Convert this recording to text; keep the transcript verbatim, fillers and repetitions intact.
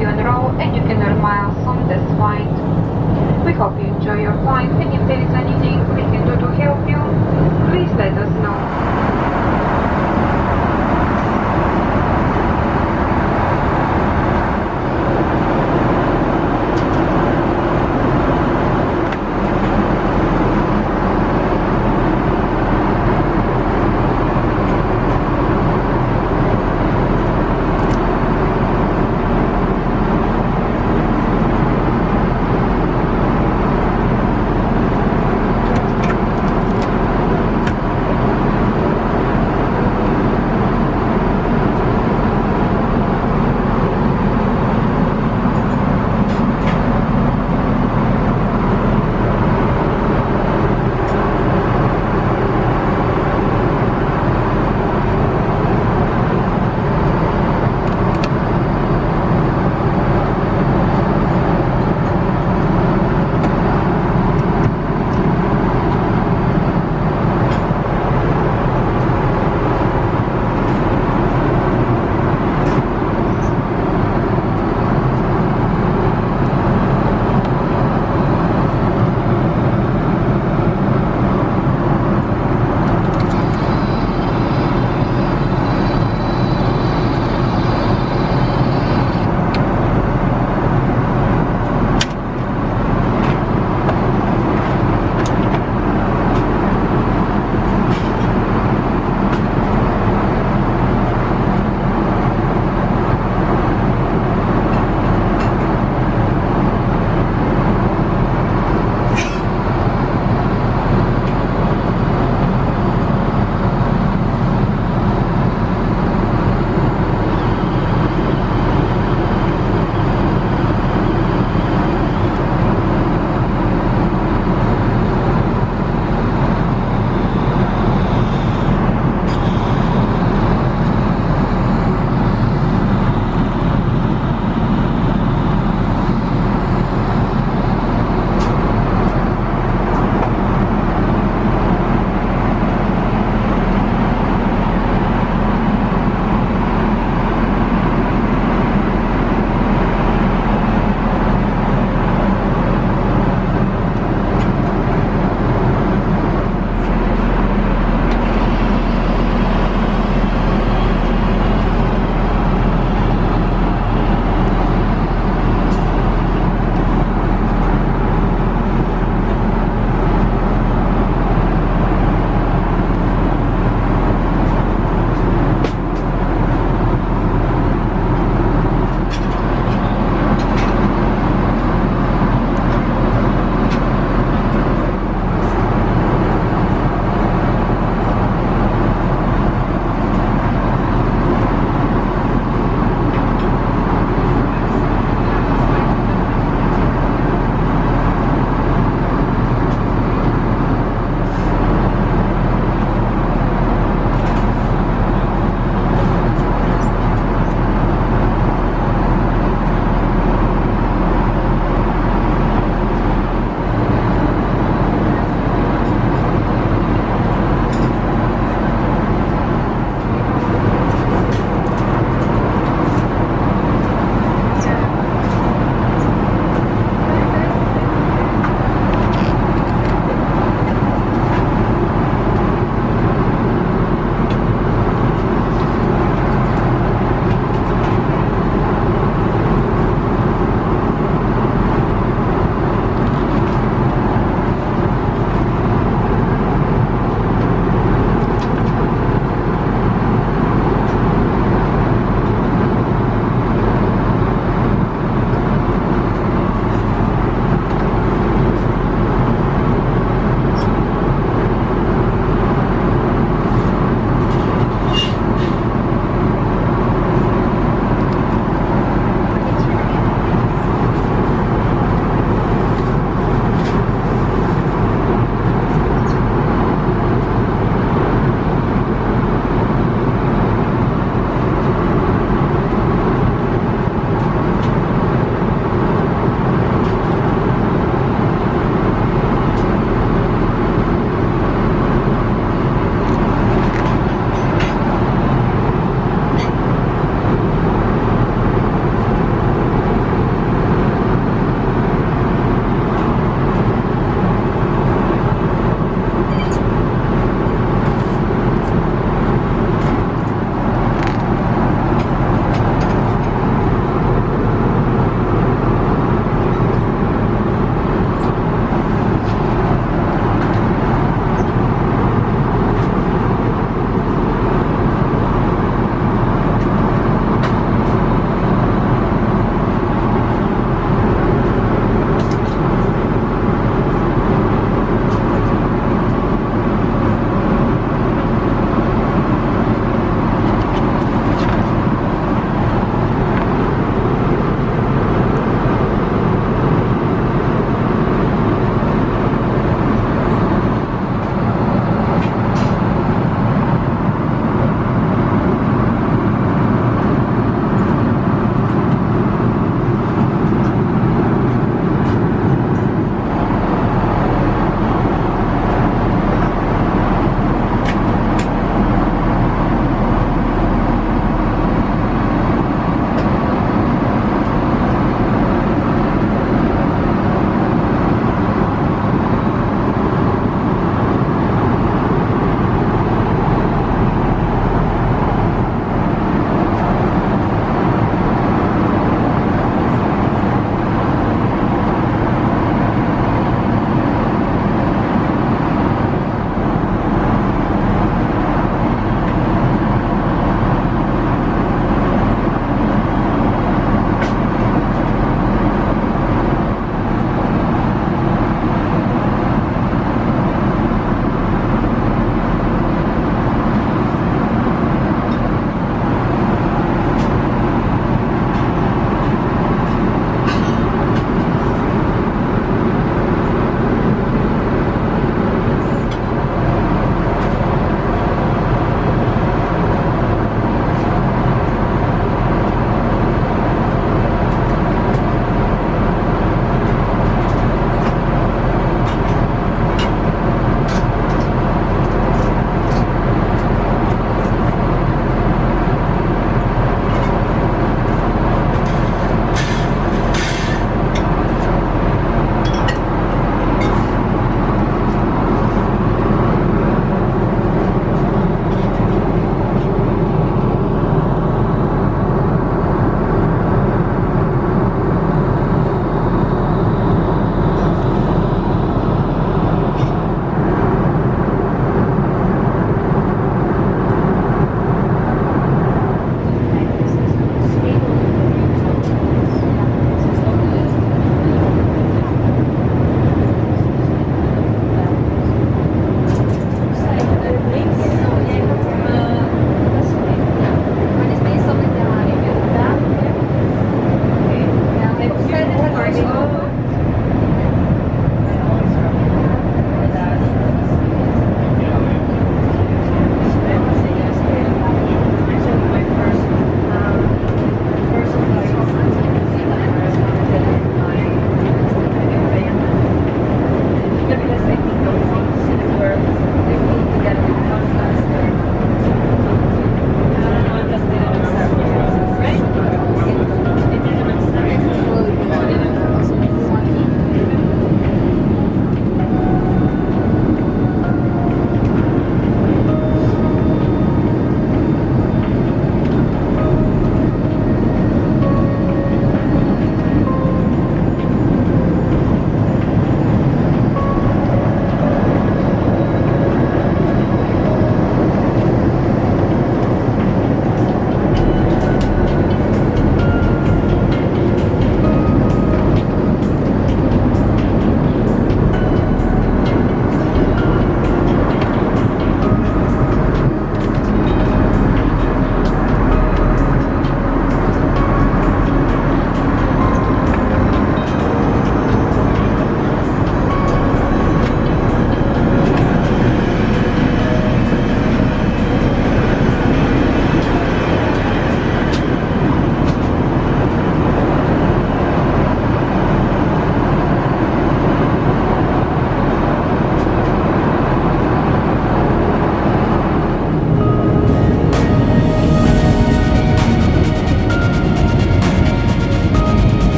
funeral and you can earn miles on this flight. We hope you enjoy your flight, and if there is anything we can do to help you, please let us know.